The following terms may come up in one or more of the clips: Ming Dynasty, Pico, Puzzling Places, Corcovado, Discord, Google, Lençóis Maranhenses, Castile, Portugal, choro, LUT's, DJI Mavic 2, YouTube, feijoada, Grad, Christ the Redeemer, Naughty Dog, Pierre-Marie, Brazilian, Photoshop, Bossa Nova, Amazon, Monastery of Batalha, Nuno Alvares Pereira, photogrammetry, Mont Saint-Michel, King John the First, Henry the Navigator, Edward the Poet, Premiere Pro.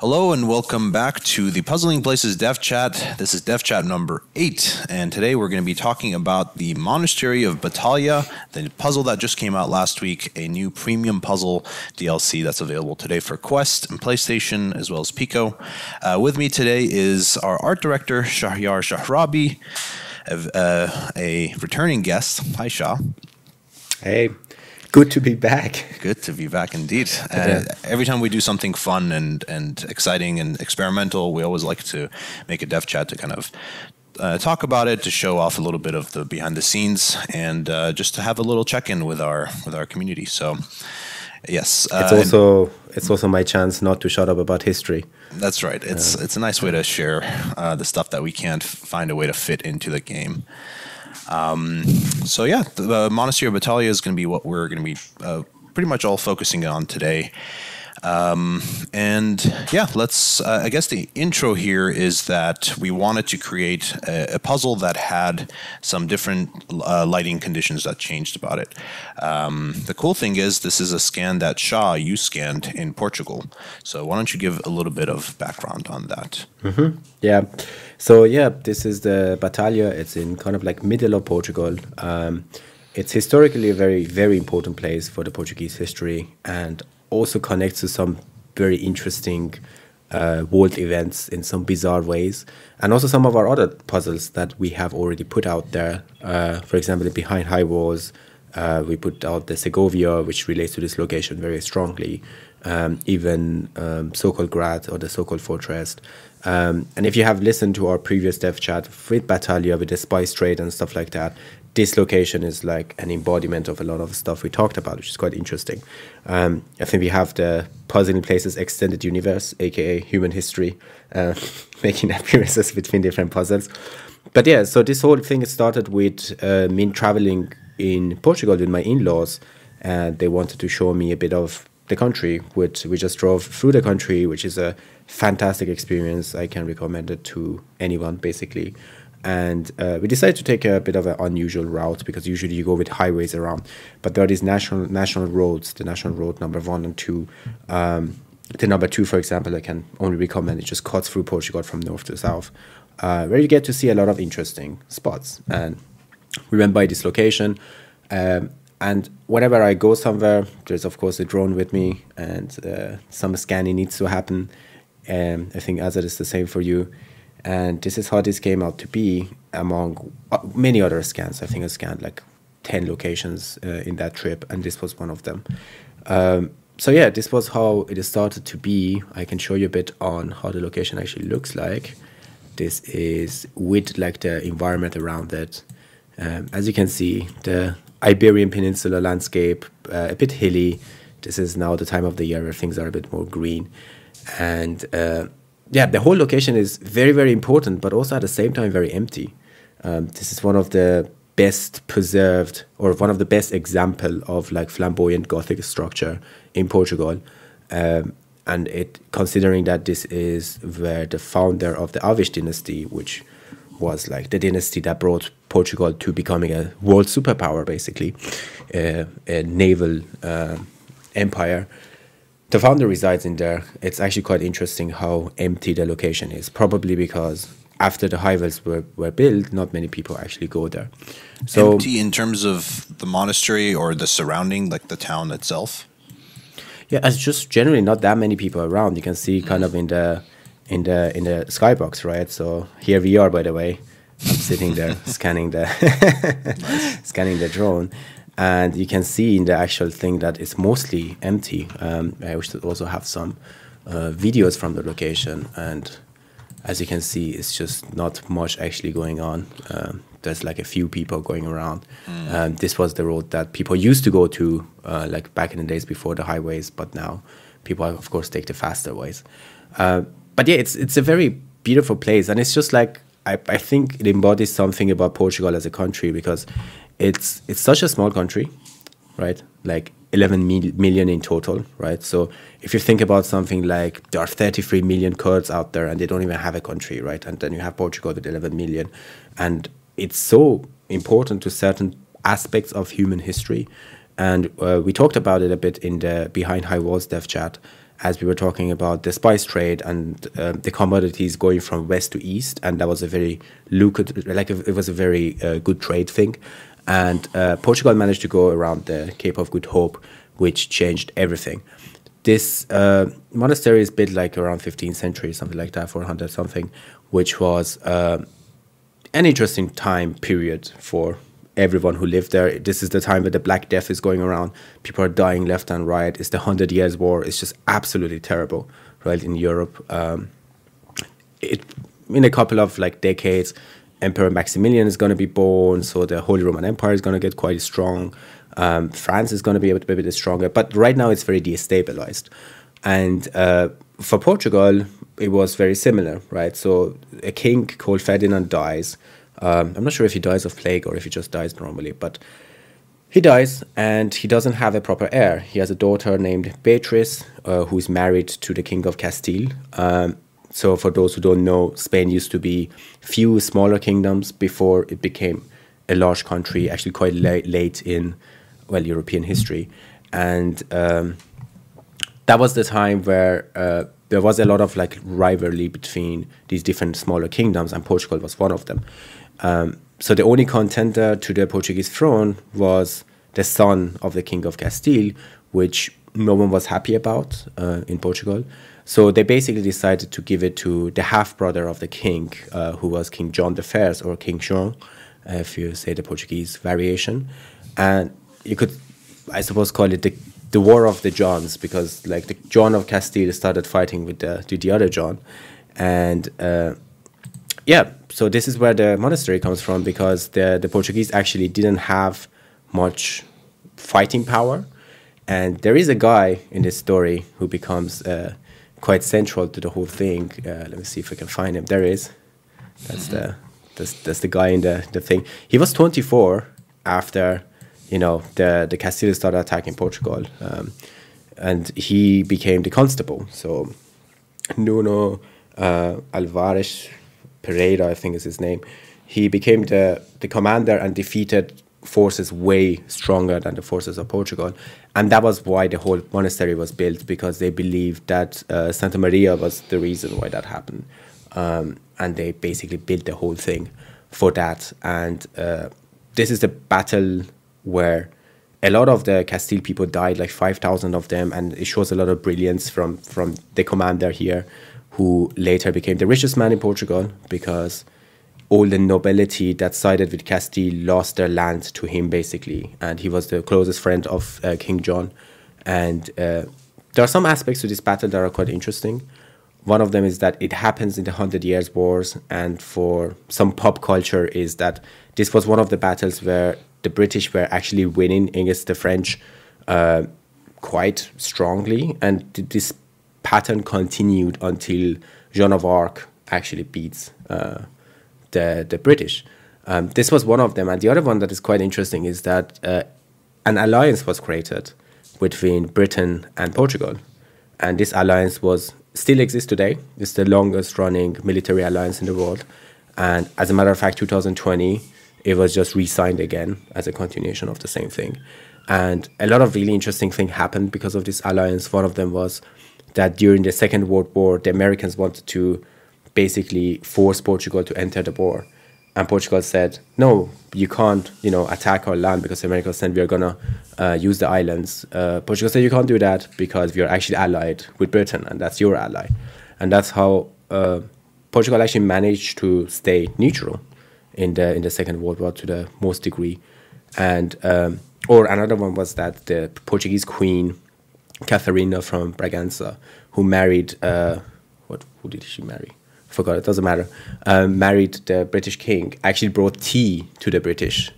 Hello and welcome back to the Puzzling Places Dev Chat. This is Dev Chat number 8, and today we're going to be talking about the Monastery of Batalha, the puzzle that just came out last week, a new premium puzzle DLC that's available today for Quest and PlayStation, as well as Pico. With me today is our art director, Shahyar Shahrabi, a returning guest. Hi, Shah. Hey. Good to be back. Good to be back indeed. Every time we do something fun and exciting and experimental, we always like to make a dev chat to kind of talk about it, to show off a little bit of the behind the scenes, and just to have a little check-in with our community. So, yes. It's also my chance not to shut up about history. That's right. It's a nice way to share the stuff that we can't find a way to fit into the game. So yeah, the Monastery of Batalha is going to be what we're going to be pretty much all focusing on today. And yeah, let's, I guess the intro here is that we wanted to create a puzzle that had some different lighting conditions that changed about it. The cool thing is this is a scan that Shah, you scanned in Portugal. So why don't you give a little bit of background on that? Mm-hmm. Yeah. So yeah, this is the Batalha. It's in kind of like middle of Portugal. It's historically a very, very important place for the Portuguese history, and also connects to some very interesting world events in some bizarre ways, and also some of our other puzzles that we have already put out there. For example, Behind High Walls, we put out the Segovia, which relates to this location very strongly, even so-called Grad or the so-called Fortress. And if you have listened to our previous dev chat with Batalha, with the spice trade and stuff like that, this location is like an embodiment of a lot of stuff we talked about, which is quite interesting. I think we have the Puzzling Places extended universe, aka human history, making appearances between different puzzles. But yeah, so this whole thing started with me traveling in Portugal with my in-laws, and they wanted to show me a bit of the country, which we just drove through the country, which is a fantastic experience. I can recommend it to anyone, basically. And we decided to take a bit of an unusual route, because usually you go with highways around. But there are these national roads, the National Road number 1 and 2. The number 2, for example, I can only recommend. It just cuts through Portugal from north to south, where you get to see a lot of interesting spots. And we went by this location. And whenever I go somewhere, there's, of course, a drone with me, and some scanning needs to happen. I think Azad is the same for you. And this is how this came out to be, among many other scans. I think I scanned like 10 locations in that trip, and this was one of them. So yeah, this was how it started to be. I can show you a bit on how the location actually looks like. This is with like the environment around it. As you can see, the Iberian Peninsula landscape, a bit hilly. This is now the time of the year where things are a bit more green. And yeah, the whole location is very, very important, but also at the same time very empty. This is one of the best preserved, or one of the best example of like flamboyant Gothic structure in Portugal. And considering that this is where the founder of the Aviz dynasty, which was like the dynasty that brought Portugal to becoming a world superpower, basically, a naval empire. The founder resides in there. It's actually quite interesting how empty the location is, probably because after the highways were built, not many people actually go there. So, empty in terms of the monastery or the surrounding, like the town itself? Yeah, it's just generally not that many people around. You can see kind of in the skybox, right? So here we are, by the way. I'm sitting there scanning the scanning the drone. And you can see in the actual thing that it's mostly empty. I wish to also have some videos from the location. And as you can see, it's just not much actually going on. There's like a few people going around. This was the road that people used to go to, like back in the days before the highways. But now people, of course, take the faster ways. But yeah, it's a very beautiful place. And it's just like, I think it embodies something about Portugal as a country, because it's such a small country, right? Like 11 million in total, right? So if you think about something like there are 33 million Kurds out there and they don't even have a country, right? And then you have Portugal with 11 million. And it's so important to certain aspects of human history. And we talked about it a bit in the Behind High Walls dev chat. as we were talking about the spice trade and the commodities going from west to east, and that was a very lucrative, like it was a very good trade thing. And Portugal managed to go around the Cape of Good Hope, which changed everything. This monastery is built like around 15th century, something like that, 400 something, which was an interesting time period for everyone who lived there. This is the time where the Black Death is going around. People are dying left and right. It's the 100 Years' War. It's just absolutely terrible, right, in Europe. In a couple of like decades, Emperor Maximilian is going to be born, so the Holy Roman Empire is going to get quite strong. France is going to be a bit stronger, but right now it's very destabilized. And for Portugal, it was very similar, right? So a king called Ferdinand dies. I'm not sure if he dies of plague or if he just dies normally, but he dies and he doesn't have a proper heir. He has a daughter named Beatrice, who's married to the King of Castile. So for those who don't know, Spain used to be few smaller kingdoms before it became a large country, actually quite late in, well, European history. And that was the time where there was a lot of like rivalry between these different smaller kingdoms, and Portugal was one of them. So the only contender to the Portuguese throne was the son of the King of Castile, which no one was happy about in Portugal. So they basically decided to give it to the half-brother of the king, who was King John the First, or King Joan, if you say the Portuguese variation. And you could, I suppose, call it the War of the Johns, because like the John of Castile started fighting with the other John. And yeah, so this is where the monastery comes from, because the Portuguese actually didn't have much fighting power. And there is a guy in this story who becomes quite central to the whole thing. Let me see if I can find him. There he is. That's the guy in the thing. He was 24 after, you know, the Castilians started attacking Portugal, and he became the constable. So Nuno Alvares Pereira, I think is his name, he became the commander and defeated forces way stronger than the forces of Portugal. And that was why the whole monastery was built, because they believed that Santa Maria was the reason why that happened. And they basically built the whole thing for that. And this is the battle where a lot of the Castile people died, like 5,000 of them, and it shows a lot of brilliance from the commander here, who later became the richest man in Portugal, because all the nobility that sided with Castile lost their land to him, basically, and he was the closest friend of King John. And there are some aspects to this battle that are quite interesting. One of them is that it happens in the 100 Years' Wars, and for some pop culture is that this was one of the battles where the British were actually winning against the French quite strongly, and this pattern continued until Joan of Arc actually beats the British. This was one of them, and the other one that is quite interesting is that an alliance was created between Britain and Portugal, and this alliance still exists today. It's the longest-running military alliance in the world, and as a matter of fact, 2020. It was just re-signed again as a continuation of the same thing. And a lot of really interesting things happened because of this alliance. One of them was that during the Second World War, the Americans wanted to basically force Portugal to enter the war. And Portugal said, no, you can't, you know, attack our land, because the Americans said we are going to use the islands. Portugal said you can't do that because we are actually allied with Britain, and that's your ally. And that's how Portugal actually managed to stay neutral in the Second World War to the most degree. And or another one was that the Portuguese queen, Catherine from Braganza, who married, who did she marry? Forgot, it doesn't matter. Married the British king, actually brought tea to the British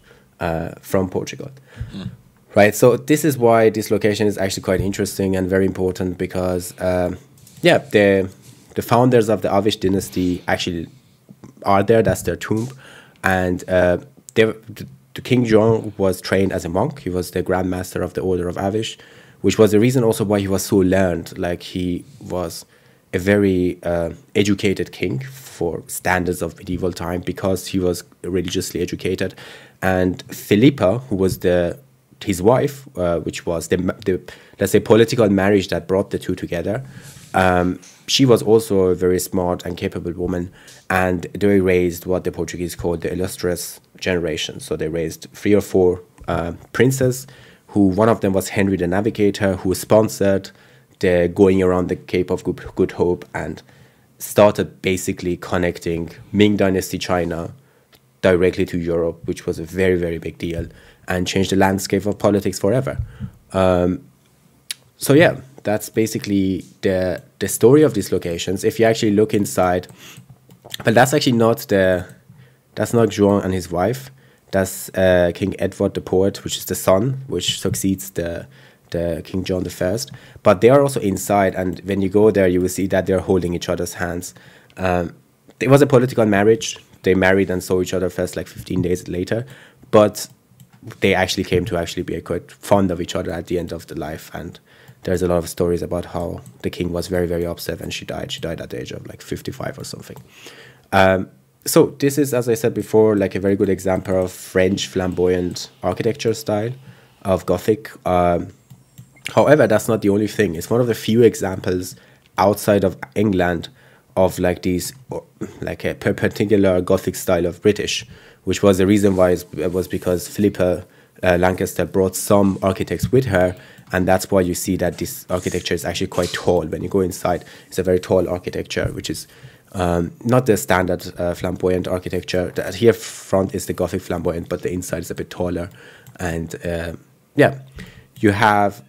from Portugal. Mm. Right, so this is why this location is actually quite interesting and very important, because yeah, the founders of the Aviz dynasty actually are there. That's their tomb. And the King John was trained as a monk. He was the Grand Master of the Order of Aviz, which was the reason also why he was so learned. Like, he was a very educated king for standards of medieval time, because he was religiously educated. And Philippa, who was the his wife, which was the let's say political marriage that brought the two together. She was also a very smart and capable woman, and they raised what the Portuguese called the illustrious generation. So they raised 3 or 4 princes, who one of them was Henry the Navigator, who sponsored the going around the Cape of Good Hope and started basically connecting Ming Dynasty China directly to Europe, which was a very, very big deal and changed the landscape of politics forever. So yeah, that's basically the story of these locations. If you actually look inside, but that's actually not that's not Joan and his wife. That's King Edward the Poet, which is the son, which succeeds the King John the First. But they are also inside, and when you go there, you will see that they're holding each other's hands. It was a political marriage. They married and saw each other first like 15 days later, but they actually came to actually be quite fond of each other at the end of the life. And there's a lot of stories about how the king was very, very upset when she died. She died at the age of like 55 or something. So this is, as I said before, like a very good example of French flamboyant architecture style of Gothic. However, that's not the only thing. It's one of the few examples outside of England of like these, like a perpendicular Gothic style of British, which was the reason why it was because Philippa Lancaster brought some architects with her. And that's why you see that this architecture is actually quite tall. When you go inside, it's a very tall architecture, which is not the standard flamboyant architecture. Here front is the Gothic flamboyant, but the inside is a bit taller. And yeah, you have,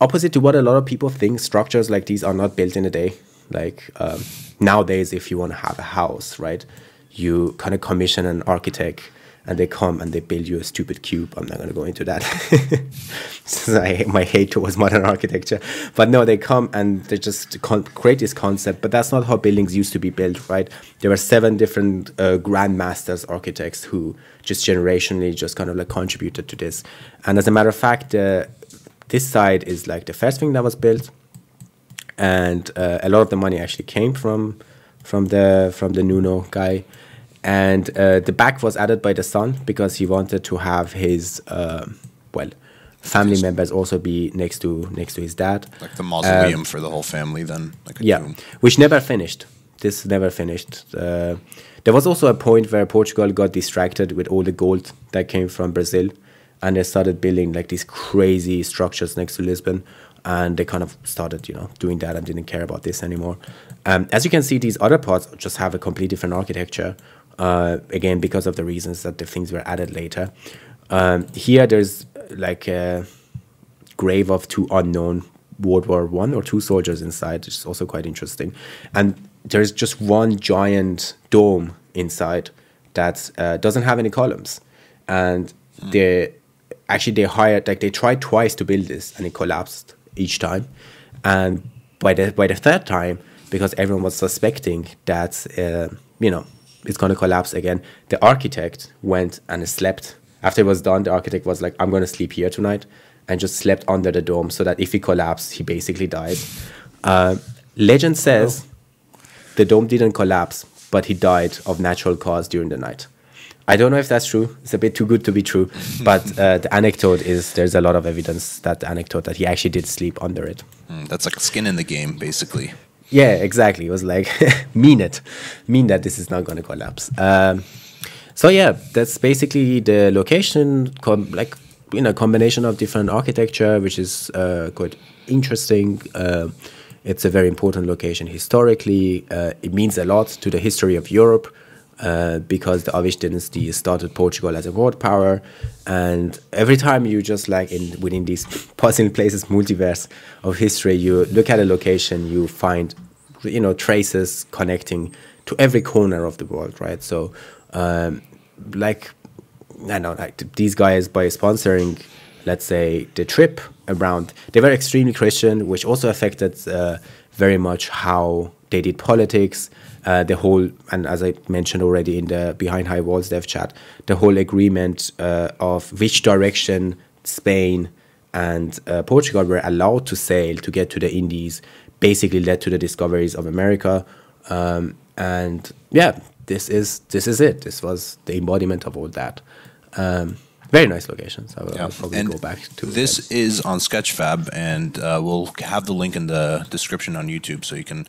opposite to what a lot of people think, structures like these are not built in a day. Like nowadays, if you want to have a house, right, you kind of commission an architect, and they come and they build you a stupid cube. I'm not going to go into that. My hate towards modern architecture. But no, they come and they just create this concept. But that's not how buildings used to be built, right? There were 7 different grand masters architects who just generationally just kind of like contributed to this. And as a matter of fact, this side is like the first thing that was built. And a lot of the money actually came from the Nuno guy. And the back was added by the son because he wanted to have his well, family members also be next to his dad, like the mausoleum for the whole family. Then, like a tomb. Which never finished. This never finished. There was also a point where Portugal got distracted with all the gold that came from Brazil, and they started building like these crazy structures next to Lisbon. And they kind of started, you know, doing that and didn't care about this anymore. As you can see, these other parts just have a completely different architecture. Again, because of the reasons that the things were added later. Here, there's like a grave of 2 unknown World War I or II soldiers inside, which is also quite interesting. And there's just one giant dome inside that doesn't have any columns. And actually they hired, like they tried twice to build this and it collapsed each time. And by the third time, because everyone was suspecting that, you know, it's going to collapse again, the architect went and slept. After it was done, the architect was like, I'm going to sleep here tonight, and just slept under the dome so that if he collapsed, he basically died. Legend says the dome didn't collapse, but he died of natural cause during the night. I don't know if that's true. It's a bit too good to be true. But the anecdote is, there's a lot of evidence that the anecdote that he actually did sleep under it. That's like skin in the game, basically. Yeah, exactly. It was like, mean that this is not going to collapse. So yeah, that's basically the location, like, you know, combination of different architecture, which is quite interesting. It's a very important location historically. It means a lot to the history of Europe. Because the Aviz dynasty started Portugal as a world power, and every time you just like within these Puzzling Places multiverse of history, you look at a location, you find, you know, traces connecting to every corner of the world, right? So, like, I don't know, like these guys, by sponsoring, let's say, the trip around, they were extremely Christian, which also affected very much how they did politics. The whole, and as I mentioned already in the Behind High Walls dev chat, the whole agreement of which direction Spain and Portugal were allowed to sail to get to the Indies basically led to the discoveries of America. And yeah, this is it. This was the embodiment of all that. Very nice locations. I will probably go back to this. Is on Sketchfab, and we'll have the link in the description on YouTube, so you can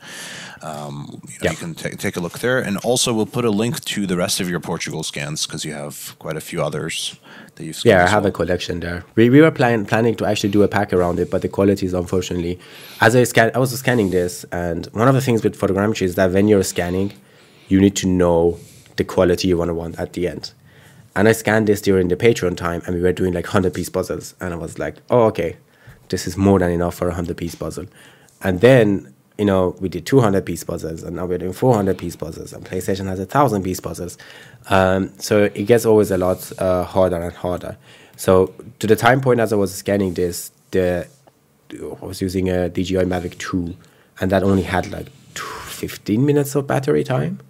you can take a look there. And also, we'll put a link to the rest of your Portugal scans, because you have quite a few others that you've scanned. Yeah, I have a collection there. We were planning to actually do a pack around it, but the quality is unfortunately. As I was scanning this, and one of the things with photogrammetry is that when you're scanning, you need to know the quality you want at the end. And I scanned this during the Patreon time, and we were doing like 100-piece puzzles. And I was like, oh, okay, this is more than enough for a 100-piece puzzle. And then, you know, we did 200-piece puzzles, and now we're doing 400-piece puzzles, and PlayStation has 1,000-piece puzzles. So it gets always a lot harder and harder. So to the time point as I was scanning this, I was using a DJI Mavic 2, and that only had like 15 minutes of battery time,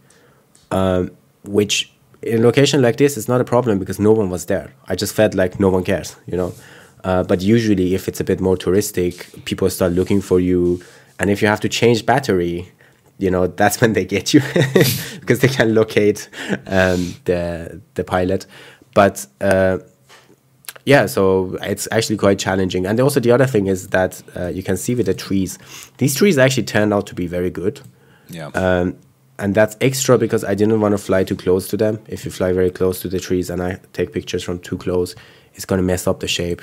which... in a location like this, it's not a problem because no one was there. I just felt like no one cares, you know. But usually if it's a bit more touristic, people start looking for you. And if you have to change battery, you know, that's when they get you because they can locate the pilot. But yeah, so it's actually quite challenging. And also the other thing is that you can see with the trees, these trees actually turned out to be very good. Yeah. And that's extra because I didn't want to fly too close to them. If you fly very close to the trees and I take pictures from too close, it's going to mess up the shape.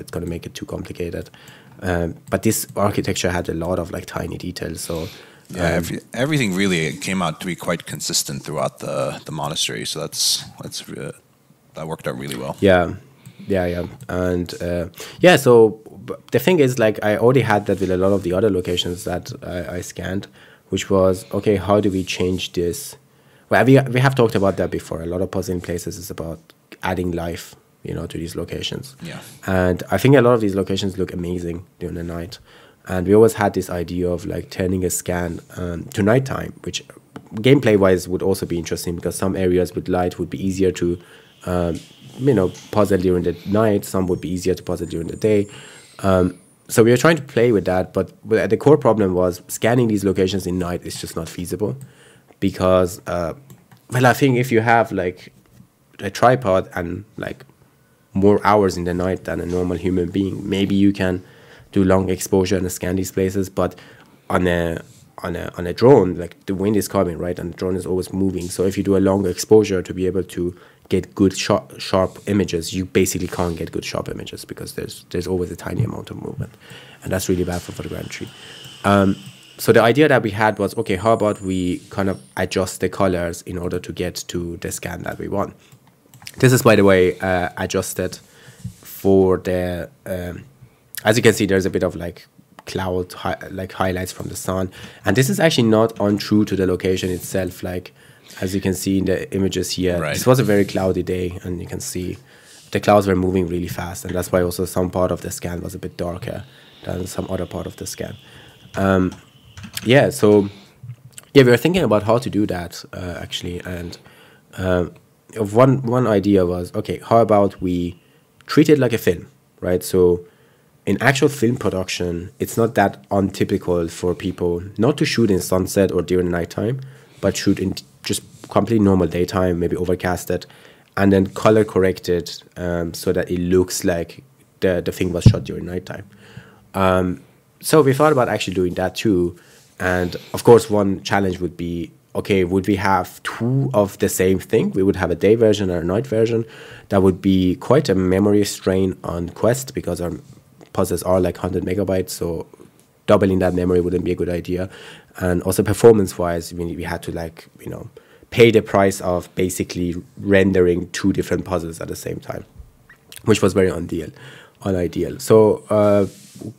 It's going to make it too complicated. But this architecture had a lot of like tiny details. So yeah, everything really came out to be quite consistent throughout the monastery. So that worked out really well. Yeah. And yeah, so the thing is, like, I already had that with a lot of the other locations that I scanned, which was, okay, how do we change this? Well, we have talked about that before. A lot of Puzzling Places is about adding life, you know, to these locations. Yeah. And I think a lot of these locations look amazing during the night. And we always had this idea of like turning a scan to nighttime, which gameplay-wise would also be interesting because some areas with light would be easier to, you know, puzzle during the night. Some would be easier to puzzle during the day. So we were trying to play with that, but the core problem was scanning these locations in night is just not feasible because, well, I think if you have like a tripod and like more hours in the night than a normal human being, maybe you can do long exposure and scan these places. But on a drone, like the wind is coming, right, and the drone is always moving. So if you do a long exposure to be able to get good sharp images, you basically can't get good sharp images because there's always a tiny amount of movement, and that's really bad for photogrammetry. So the idea that we had was, okay, how about we kind of adjust the colors in order to get to the scan that we want? This is, by the way, adjusted for the as you can see, there's a bit of like cloud like highlights from the sun, and this is actually not untrue to the location itself. Like, as you can see in the images here, right. This was a very cloudy day, and you can see the clouds were moving really fast, and that's why also some part of the scan was a bit darker than some other part of the scan. Yeah, so yeah, we were thinking about how to do that actually, and one idea was, okay, how about we treat it like a film, right? So in actual film production, it's not that untypical for people not to shoot in sunset or during nighttime, but shoot in just completely normal daytime, maybe overcasted, and then color corrected so that it looks like the thing was shot during nighttime. So we thought about actually doing that too. And of course, one challenge would be, okay, would we have two of the same thing? We would have a day version and a night version. That would be quite a memory strain on Quest because our puzzles are like 100 megabytes. So doubling that memory wouldn't be a good idea. And also performance-wise, we had to, like, you know, pay the price of basically rendering two different puzzles at the same time, which was very unideal. So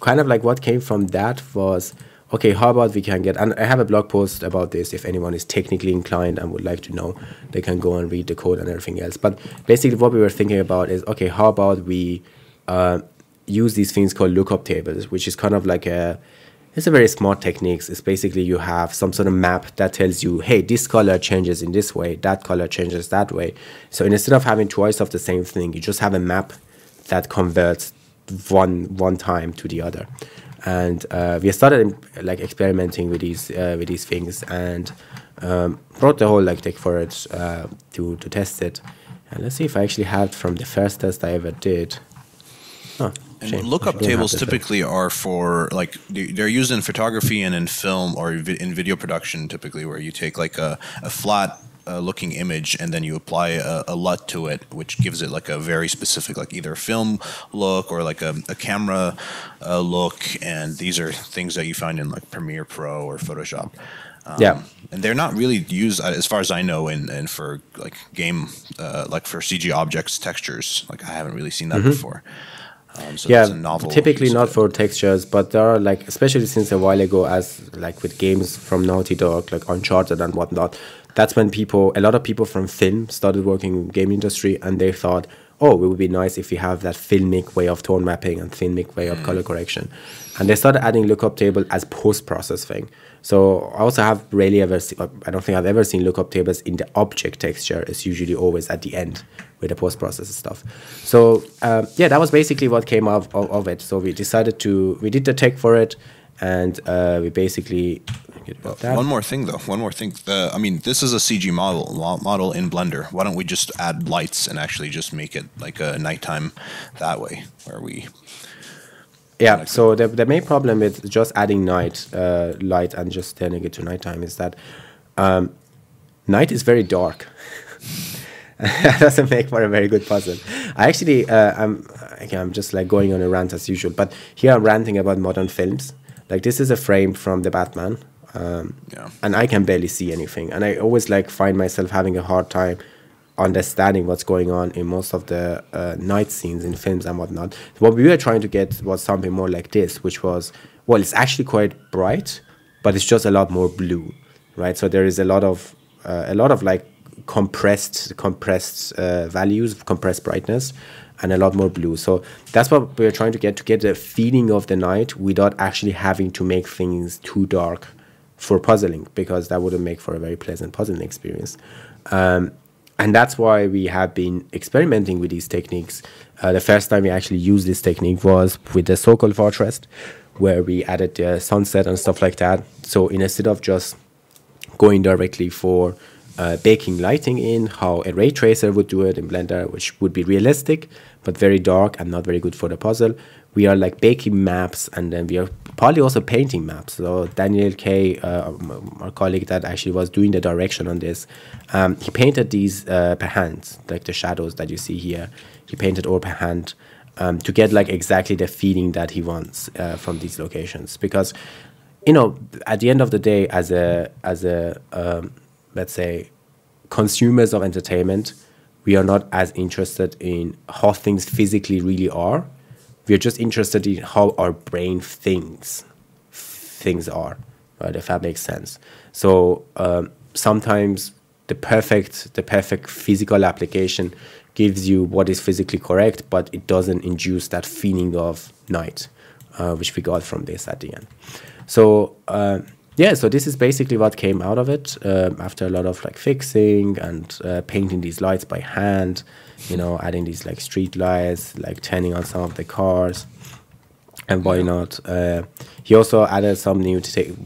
kind of like what came from that was, okay, how about we can get, and I have a blog post about this. If anyone is technically inclined and would like to know, they can go and read the code and everything else. But basically what we were thinking about is, okay, how about we use these things called lookup tables, which is kind of like it's a very smart technique. It's basically you have some sort of map that tells you, hey, this color changes in this way, that color changes that way. So instead of having twice of the same thing, you just have a map that converts one time to the other. And we started like experimenting with these things and brought the whole like tech for it to test it. And let's see if I actually have it from the first test I ever did. Oh, and lookup tables typically are for, like, they're used in photography and in film or in video production typically, where you take like a flat looking image and then you apply a LUT to it, which gives it like a very specific, like either film look or like a camera look. And these are things that you find in like Premiere Pro or Photoshop. Yeah, and they're not really used, as far as I know, in for like game, like for CG objects, textures. Like I haven't really seen that before. So yeah, typically not for textures, but there are like, especially since a while ago, as like with games from Naughty Dog, like Uncharted and whatnot, that's when people, a lot of people from film started working in the game industry, and they thought, oh, it would be nice if we have that filmic way of tone mapping and filmic way of color correction. And they started adding lookup table as post-process thing. So I also have rarely ever, I don't think I've ever seen lookup tables in the object texture. It's usually always at the end with the post-process stuff. So yeah, that was basically what came out of it. So we decided to, we did the tech for it, and we basically... One more thing. I mean, this is a CG model in Blender. Why don't we just add lights and actually just make it like a nighttime that way, where we... Yeah, so the main problem with just adding night light and just turning it to nighttime is that night is very dark. That doesn't make for a very good puzzle. I actually, I'm just like going on a rant as usual, but here I'm ranting about modern films. Like this is a frame from The Batman, and I can barely see anything. And I always like find myself having a hard time understanding what's going on in most of the night scenes in films and whatnot. What we were trying to get was something more like this, which was, well, it's actually quite bright, but it's just a lot more blue, right? So there is a lot of like compressed values, compressed brightness, and a lot more blue. So that's what we were trying to get the feeling of the night without actually having to make things too dark for puzzling, because that wouldn't make for a very pleasant puzzling experience. And that's why we have been experimenting with these techniques. The first time we actually used this technique was with the so-called Fortress, where we added the sunset and stuff like that. So instead of just going directly for baking lighting in, how a ray tracer would do it in Blender, which would be realistic, but very dark and not very good for the puzzle, we are like baking maps, and then we are partly also painting maps. So Daniel K, our colleague that actually was doing the direction on this, he painted these per hand, like the shadows that you see here. He painted all per hand to get like exactly the feeling that he wants from these locations. Because, you know, at the end of the day, as a let's say, consumers of entertainment, we are not as interested in how things physically really are. We're just interested in how our brain thinks things are, right? If that makes sense. So sometimes the perfect physical application gives you what is physically correct, but it doesn't induce that feeling of night, which we got from this at the end. So yeah, so this is basically what came out of it after a lot of like fixing and painting these lights by hand, you know, adding these like street lights, like turning on some of the cars, and why not. He also added some new,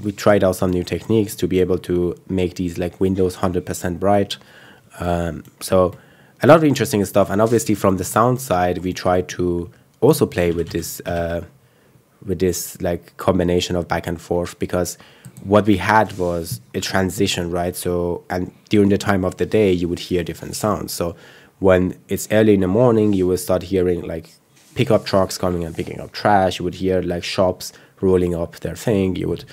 we tried out some new techniques to be able to make these like windows 100% bright. So a lot of interesting stuff. And obviously from the sound side, we tried to also play with this like combination of back and forth, because what we had was a transition, right? So, and during the time of the day, you would hear different sounds. So when it's early in the morning, you will start hearing like pickup trucks coming and picking up trash. You would hear like shops rolling up their thing. You would,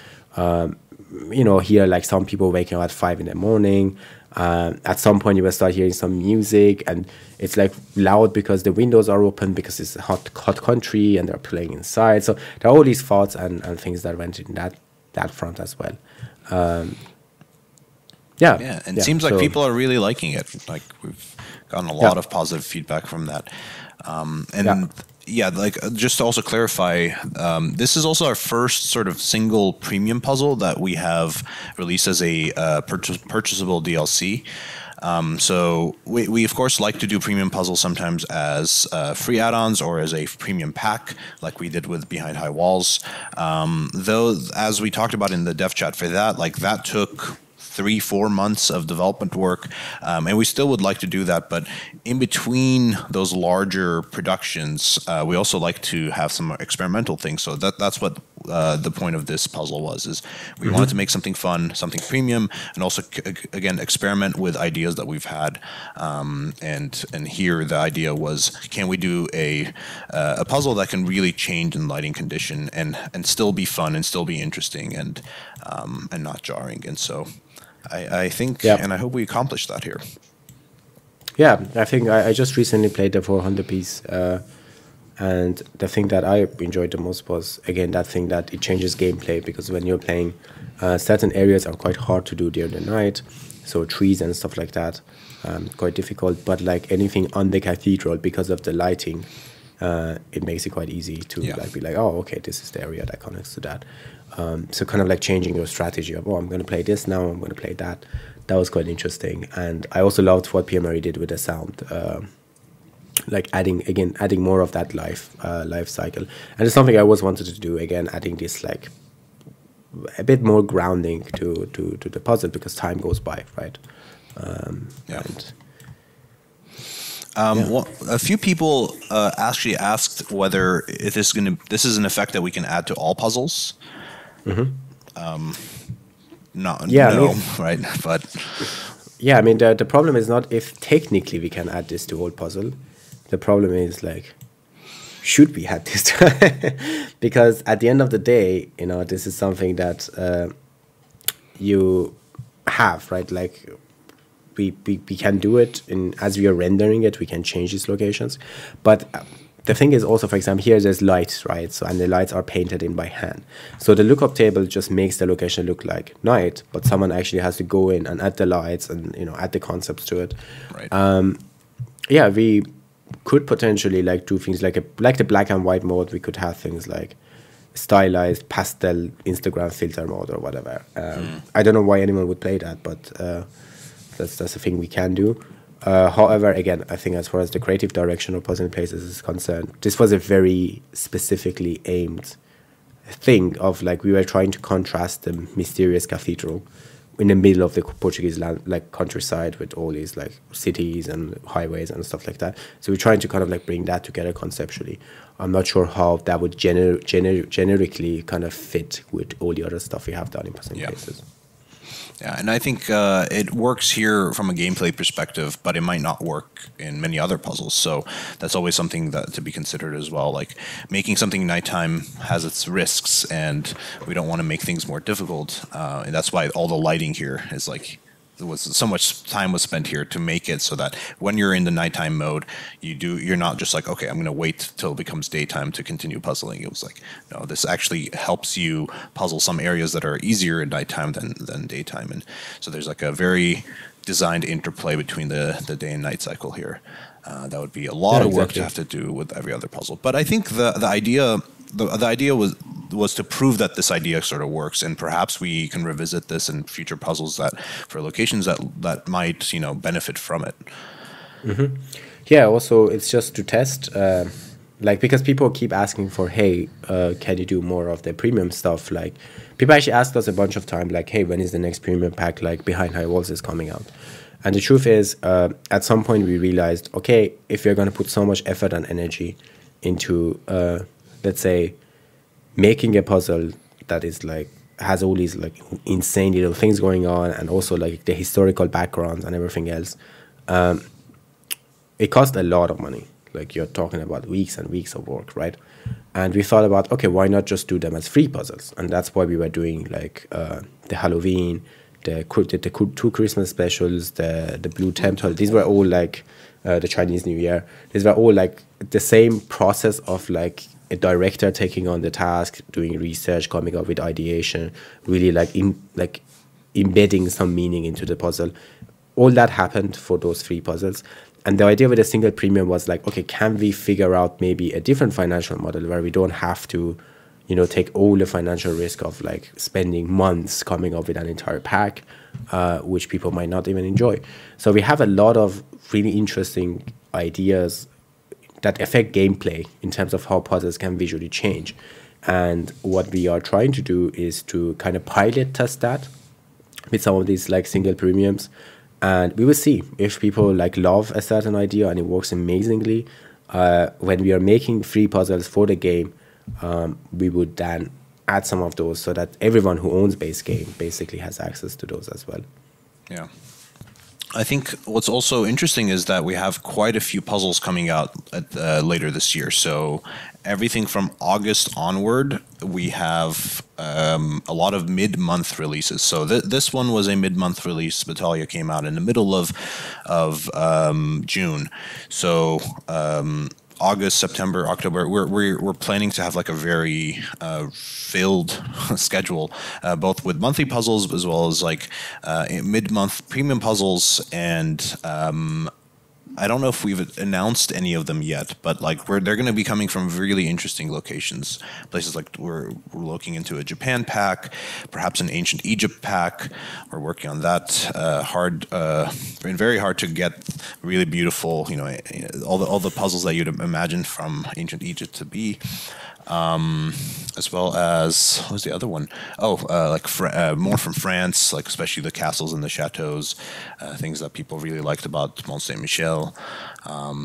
you know, hear like some people waking up at 5 in the morning. At some point, you will start hearing some music, and it's like loud because the windows are open, because it's a hot country and they're playing inside. So there are all these thoughts and things that went in that front as well. Yeah, and it seems like people are really liking it. Like we've gotten a lot of positive feedback from that. Like just to also clarify, this is also our first sort of single premium puzzle that we have released as a purchasable DLC. So we of course like to do premium puzzles sometimes as free add-ons or as a premium pack, like we did with Behind High Walls. Though, as we talked about in the dev chat for that, like that took 3-4 months of development work, and we still would like to do that, but in between those larger productions we also like to have some experimental things. So that's what the point of this puzzle was, is we wanted to make something fun, something premium, and also again experiment with ideas that we've had, and here the idea was, can we do a puzzle that can really change in lighting condition and still be fun and still be interesting and not jarring? And so I think, and I hope we accomplished that here. Yeah, I think I just recently played the 400 piece, and the thing that I enjoyed the most was, again, that thing that it changes gameplay, because when you're playing, certain areas are quite hard to do during the night, so trees and stuff like that, quite difficult, but like anything on the cathedral, because of the lighting, it makes it quite easy to like be like, oh, okay, this is the area that connects to that. So kind of like changing your strategy of, oh, I'm going to play this now, I'm going to play that. That was quite interesting. And I also loved what Pierre-Marie did with the sound, like adding more of that life cycle. And it's something I always wanted to do, again, adding this like a bit more grounding to the puzzle, because time goes by, right? Well, a few people actually asked whether if this is going to, this is an effect that we can add to all puzzles. No, right? But yeah, I mean, the problem is not if technically we can add this to all puzzle. The problem is like, should we add this? Because at the end of the day, you know, this is something that you have, right? Like, we can do it, and as we are rendering it, we can change these locations. But the thing is also, for example, here there's lights, right? So, and the lights are painted in by hand. So the lookup table just makes the location look like night, but someone actually has to go in and add the lights and, you know, add the concepts to it. Right. Yeah, we could potentially like do things like the black and white mode. We could have things like stylized pastel Instagram filter mode or whatever. I don't know why anyone would play that, but that's the thing we can do. However, again, I think as far as the creative direction of Puzzling Places is concerned, this was a very specifically aimed thing of like, we were trying to contrast the mysterious cathedral in the middle of the Portuguese land, like countryside, with all these like cities and highways and stuff like that. So we're trying to kind of like bring that together conceptually. I'm not sure how that would generically kind of fit with all the other stuff we have done in Puzzling Places. Yeah, and I think it works here from a gameplay perspective, but it might not work in many other puzzles. So that's always something that to be considered as well. Like, making something nighttime has its risks, and we don't want to make things more difficult. And that's why all the lighting here is like, so much time was spent here to make it so that when you're in the nighttime mode, you're not just like, okay, I'm going to wait till it becomes daytime to continue puzzling. It was like, no, this actually helps you puzzle some areas that are easier in nighttime than daytime. And so there's like a very designed interplay between the day and night cycle here. That would be a lot of work to have to do with every other puzzle. But I think the idea was to prove that this idea sort of works, and perhaps we can revisit this in future puzzles that for locations that might, you know, benefit from it. Yeah, also it's just to test, like, because people keep asking for, hey, can you do more of the premium stuff? Like, people actually asked us a bunch of time, like, hey, when is the next premium pack, like Behind High Walls, is coming out? And the truth is, at some point we realized, okay, if you're going to put so much effort and energy into let's say making a puzzle that is like has all these like insane little things going on, and also like the historical backgrounds and everything else, it cost a lot of money. Like, you're talking about weeks and weeks of work, right? And we thought about, okay, why not just do them as free puzzles? And that's why we were doing like the Halloween, the 2 Christmas specials, the Blue Temple. These were all like the Chinese New Year. These were all like the same process of like a director taking on the task, doing research, coming up with ideation, really like embedding some meaning into the puzzle. All that happened for those 3 puzzles. And the idea with a single premium was like, okay, can we figure out maybe a different financial model where we don't have to, you know, take all the financial risk of like spending months coming up with an entire pack, which people might not even enjoy. So we have a lot of really interesting ideas that affect gameplay in terms of how puzzles can visually change. And what we are trying to do is to kind of pilot test that with some of these like single premiums, and we will see if people like love a certain idea and it works amazingly. When we are making free puzzles for the game, we would then add some of those so that everyone who owns base game basically has access to those as well. Yeah. I think what's also interesting is that we have quite a few puzzles coming out at, later this year. So everything from August onward, we have a lot of mid-month releases. So this one was a mid-month release. Batalha came out in the middle of June. So August, September, October, we're planning to have like a very filled schedule, both with monthly puzzles as well as like mid-month premium puzzles. And I don't know if we've announced any of them yet, but like they're going to be coming from really interesting locations, places like we're looking into a Japan pack, perhaps an ancient Egypt pack. We're working on that very hard to get, really beautiful, you know, all the puzzles that you'd imagine from ancient Egypt to be. As well as, what was the other one? Oh, more from France, like especially the castles and the chateaus, things that people really liked about Mont Saint-Michel.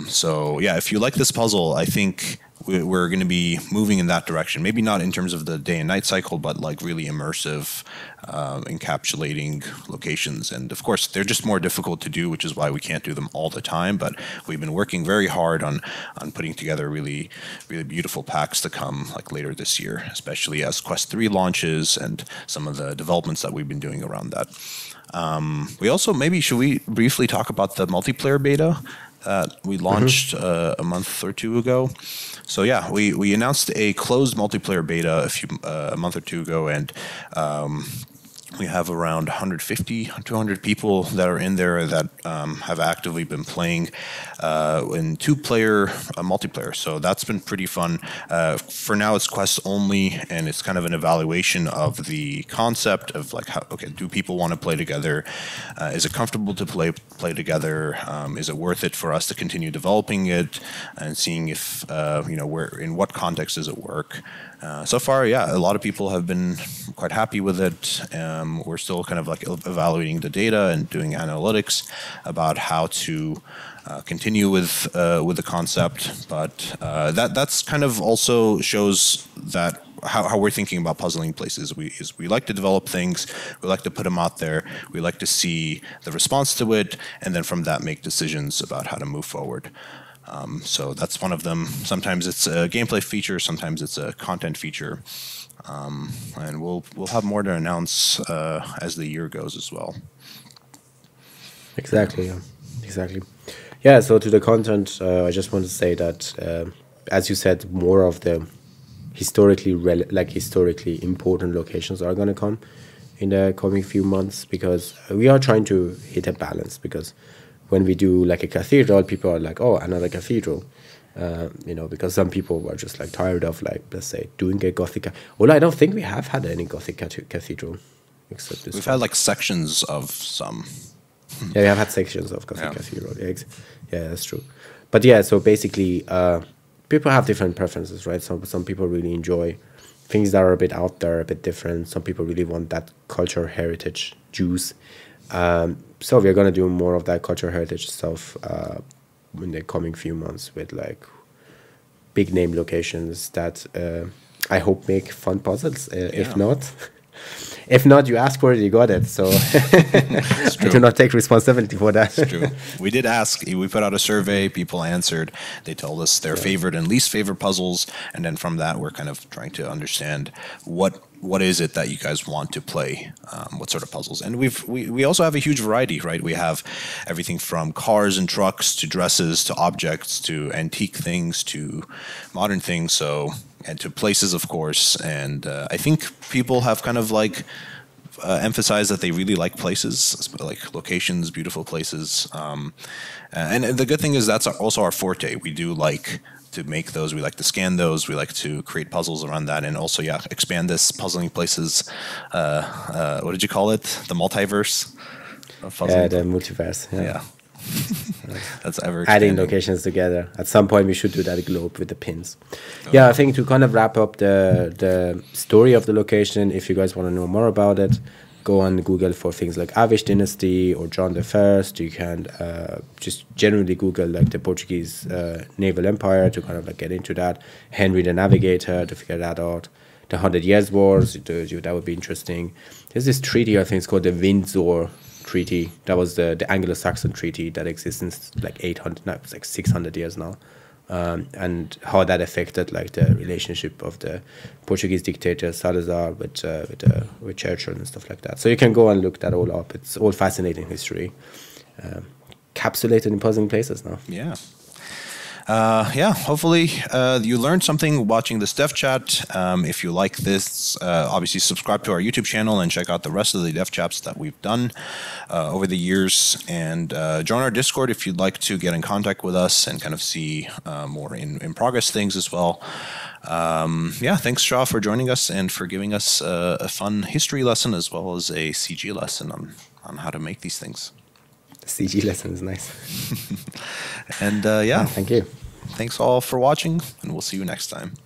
So yeah, if you like this puzzle, I think we're going to be moving in that direction. Maybe not in terms of the day and night cycle, but like really immersive, encapsulating locations. And of course, they're just more difficult to do, which is why we can't do them all the time. But we've been working very hard on putting together really, really beautiful packs to come like later this year, especially as Quest 3 launches and some of the developments that we've been doing around that. We also, maybe should we briefly talk about the multiplayer beta that we launched a month or two ago? So yeah, we announced a closed multiplayer beta a month or two ago, and we have around 150, 200 people that are in there that have actively been playing in two-player multiplayer. So that's been pretty fun. For now, it's Quest only, and it's kind of an evaluation of the concept of like, how, okay, do people want to play together? Is it comfortable to play together? Is it worth it for us to continue developing it and seeing if you know, where, in what context does it work? So far, yeah, a lot of people have been quite happy with it. We're still kind of like evaluating the data and doing analytics about how to continue with the concept. But that's kind of also shows that how we're thinking about Puzzling Places. We like to develop things, we like to put them out there, we like to see the response to it, and then from that make decisions about how to move forward. So that's one of them. Sometimes it's a gameplay feature, sometimes it's a content feature. And we'll have more to announce as the year goes as well. Exactly, yeah. Exactly. Yeah, so to the content, I just want to say that, as you said, more of the historically important locations are going to come in the coming few months, because we are trying to hit a balance, because when we do like a cathedral, people are like, oh, another cathedral. You know, because some people are just like tired of like, let's say, doing a Gothic. Well, I don't think we have had any Gothic cathedral, except this. We've had like sections of some. Yeah, we have had sections of Gothic cathedral. Yeah, that's true. But yeah, so basically, people have different preferences, right? Some people really enjoy things that are a bit out there, a bit different. Some people really want that culture heritage juice. So we're gonna do more of that culture heritage stuff. In the coming few months with like big name locations that I hope make fun puzzles. If not, you ask for it, you got it. So I do not take responsibility for that. It's true. We did ask. We put out a survey. People answered. They told us their favorite and least favorite puzzles, and then from that, we're kind of trying to understand what is it that you guys want to play, what sort of puzzles. And we also have a huge variety, right? We have everything from cars and trucks to dresses to objects to antique things to modern things. So. And to places, of course, and I think people have kind of like emphasized that they really like places, like locations, beautiful places, and the good thing is that's also our forte. We do like to make those, we like to scan those, we like to create puzzles around that, and also, yeah, expand this Puzzling Places, what did you call it? The multiverse? Yeah, the multiverse, yeah. That's ever adding locations together. At some point we should do that globe with the pins. Yeah, I think to kind of wrap up the story of the location, if you guys want to know more about it, go on Google for things like Aviz Dynasty or John the First. You can just generally Google like the Portuguese naval empire to kind of like get into that. Henry the Navigator to figure that out. The 100 Years' Wars, that would be interesting. There's this treaty, I think it's called the Windsor Treaty. That was the Anglo-Saxon treaty that exists since like 600 years now. And how that affected like the relationship of the Portuguese dictator Salazar with Churchill and stuff like that. So you can go and look that all up. It's all fascinating history, capsulated in Puzzling Places now. Yeah. Yeah, hopefully you learned something watching this Dev Chat. If you like this, obviously subscribe to our YouTube channel and check out the rest of the Dev Chats that we've done over the years. And join our Discord if you'd like to get in contact with us and kind of see more in progress things as well. Yeah, thanks, Shah, for joining us and for giving us a fun history lesson as well as a CG lesson on how to make these things. CG lesson is nice. And yeah, thank you. Thanks all for watching, and we'll see you next time.